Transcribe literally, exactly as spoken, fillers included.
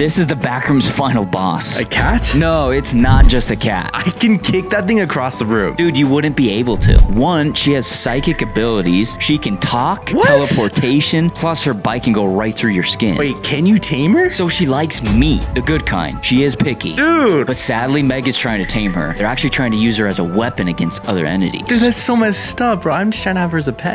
This is the Backrooms final boss. A cat? No, it's not just a cat. I can kick that thing across the room. Dude, you wouldn't be able to. One, she has psychic abilities. She can talk, what? teleportation, plus her bite can go right through your skin. Wait, can you tame her? So she likes meat, the good kind. She is picky. Dude. But sadly, Megan's trying to tame her. They're actually trying to use her as a weapon against other entities. Dude, that's so messed up, bro. I'm just trying to have her as a pet.